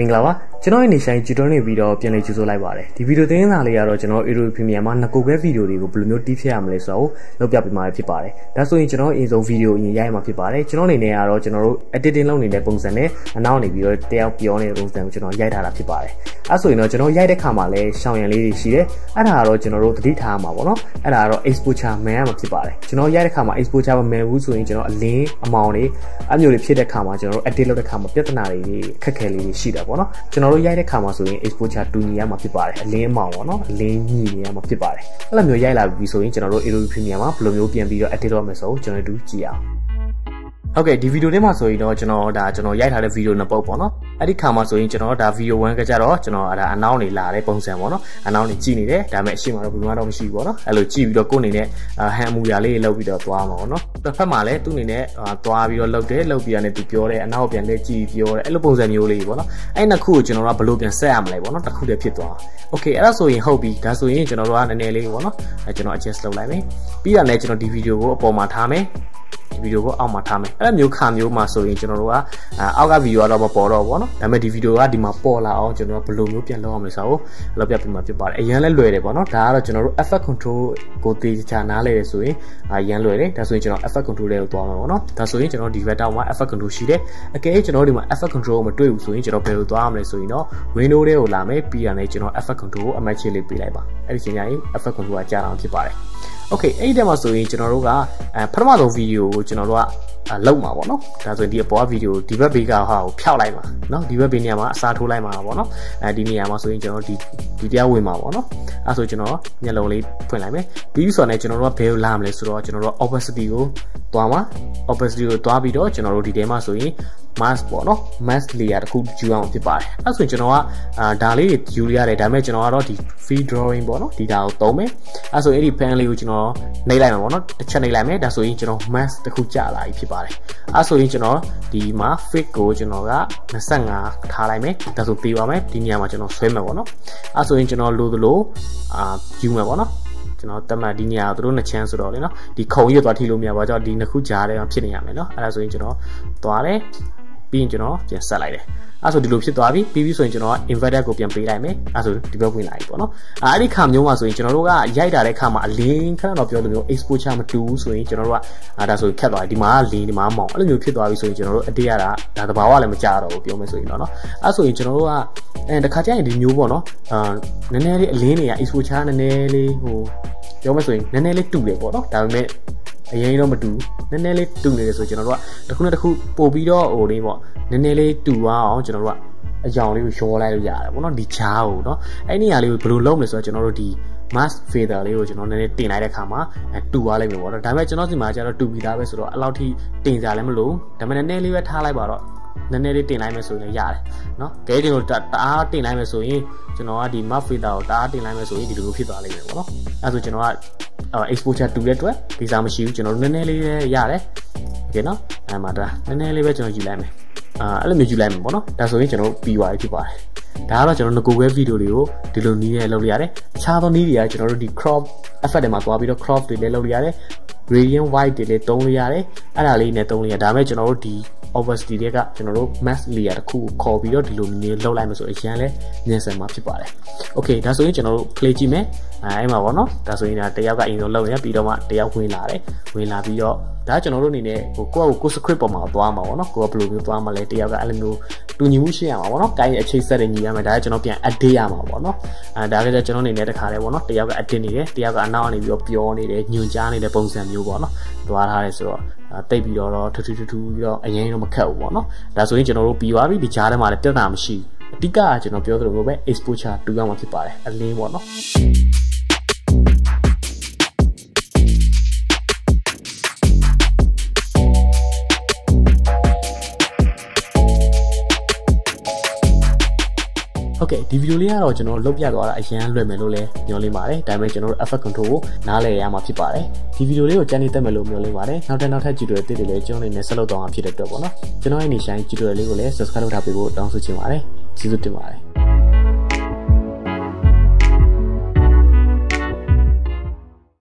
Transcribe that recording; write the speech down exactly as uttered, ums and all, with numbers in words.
Minglava, Channel Nisha, Chidoni video, Pianich Solivare. The video then Aliaro, Channel, European, Nako video, the Blue Tiamle, so, Lopia Pipare. That's why Channel is a video in Yama Pipare, Channel in Aro, Channel, editing lonely Neponsane, and now the video, they are Pione Rose, Channel Yada Pipare. As we know, Channel Yada Kamale, Shaman Lady Shire, and Aro, Channel Rita Mavono, and Aro Espucha Mam Pipare. Channel Yada Kama, Espucha Mavusu in General Lee, Amani, and you repeat the Kama, General, a deal of the Kama Pitanari, Kakeli, Shida. General Yale Kamasui is put at Dunia Matipare, Lane Mawano, Lane Nia Matipare. Lamio Yala Viso in General European, Plomiopian Video at Telomeso, General Ducia. Okay, the video demo so you know, General that General Yale had a video in a popono. I did come so in General that video when Gajaro, General, and now the Lare Ponsamono, and now the Chini, that met Shimmer of Mano Shiboro, a Luchi Docone, a Hamuale, Lovida Tuamono, the Famale, Tunine, Tuavio Lope, Lopian to Piore, and Albian, Lechi, Pior, Elopozanio Livono, and a cool General Balubian Sam Livono, the Kuda Pitua. Okay, also in Hobby, that's in General and Elevono, I cannot just love me. Be a national video for Matame. Video go out matame. Alam yo kham yo ma so yin chano lo a out video a ma paw lo paw no. Dama di video a di ma paw la aw chano blo lo pyan law ma sa o. Law pyan pyan ma pyan pa. Ayan le lwe de paw no. Da a chano effect control ko te cha na le de so yin ayan lwe de. Da so yin chano effect control le ko twa ma paw no. Da so yin chano di web down ma effect control shi de. Akae chano di ma effect control ma twe u so yin chano blo twa ma le so yin no. Window de ko la ma pi ya ne chano effect control a ma che le pi lai pa. Ai chin ya yin effect control a cha na phit pa de. Okay, any demo so in general, uh, Parmado video, general, uh, Loma, no, that's a dear poor video, Divabiga, how Piao Lima, no, Divabinama, Satu Lima, no, and Diniama so in general, Didia Wima, no, as a general, yellowly, Pelame, the use on a general, pale lamless, or general, oppositio, Tuama, oppositio, Tuabido, general, Didema so in. Mass bono, mass layer could jump the bar. As we genoa, Dali, Julia, a damage or the free drawing bono, the Dao Tome, as we independently which no Nailano, a channelame, that's we general mass the Kuchala, if you buy. As we general, the ma fico genoa, Nasanga, Talame, that's what the Wame, Dinyamachano Swimmer, as we general Ludo, uh, Jumabono. General, Tamna Dinia, through a chance or no, the Koyo Batilumia, what are Dina Kuchare, and Piniamino, as we general, Tuare. Being general, just salary. As we develop Situavi, P V so in general, invited Gopian Pirame, as we develop in Ipono. I come no one so in general, Yada come a lean kind of your expucham two so in general, and as we kept a demand lean in my mom, and you keep the so in general, a diara, that the Bawala Majaro, Piomesoino. As we in general, and the Katia in the new one, uh, Nanelli, Linia, Ispuchan, Nanelli, who Piomesoin, Nanelli two, that made. Aye, no, but do. Nanelli two is a general. The Kuna who Pobido or Nemo. Nanelli two are general. A young show like Yara, one of the child. Any alley with blue loneliness or general D. Mass feather, original, and a tin at a comma, and two alley water. Damage not the matter or two be divers or allowed he things are low. The man nearly wet halibaro. Nanelli tin I mess with a yard. No, getting out that art in I mess with Genoa the muff without art in I mess with the roof. As we general. Uh, exposure to get well, these are machines, you know, Nanelli Yare, you know, I'm at Nanelli Vegetal Gilame. Uh, let me Gilame Bono, that's a general P Y T bar. Tara General Google video, Tilonia Loriare, Chavo Nidia, General the crop, a Fademaquabito crop, the Loriare, Radiant White, the Letoniare, and Ali Netonia damage, and all the Overs the Dega, General Mass Liar, cool, Corbio, Tilonia, Lolamus, or Chale, Nessan Mapipare. Okay, that's a general clergyman. I am a one of that's when I take in the low air, Pidoma, they are winare, winavio, Dajanone, who go go script on my drama, one of go up to drama, let the other Alanu, Dunimusia, one of Kaya Chaser and Yama Dajanopian, a Diama, one of, and Dajanon in the Kare, one of the other Atene, the other now in your Pione, New Johnny, the Bones and New Bono, to our highest or Tabi or to your Ayano Macau, one of that's when General Pivari, the Jarama, the Namshi, the Gajan of your Robe, Espucha, to Yamakipare, a lame one of. Okay, the video layer or general Lopia or a young Lemelole, Yolimare, dimensional effect control, Nale Amapipare. The video layer Janita Melo Yolimare, not another Judated religion in a solo down Peter Dobona. General Nishan Judalegole, subscribe to Happy Boat down to Chimare, Sizutimare.